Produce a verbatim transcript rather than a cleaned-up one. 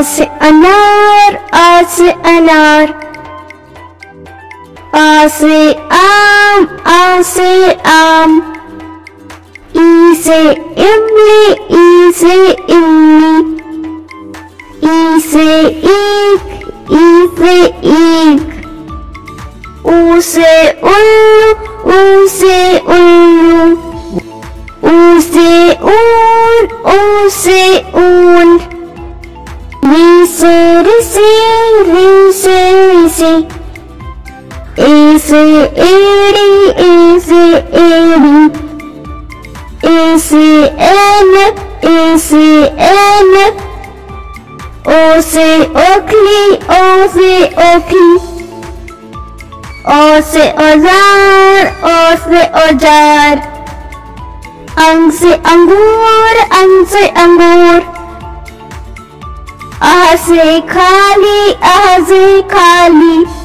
आ से अनार, आ से अनार, आ से आम, आ से आम, ई से इमली, ई से इमली, ई से ईख, ई से ईख, ऊ से उल्लू, ऊ से उल्लू, ऊ से ऊन, ऊ से ऊन, री से रिसी, री से रिसी, ए से एड़ी, ए से एड़ी, ए से एन, ए से एन, ओ से ओखली, ओ से ओखली, ओ से औजार, ओ से औजार, अंग से अंगूर, अंग से अंगूर, आह से खाली, आह से खाली।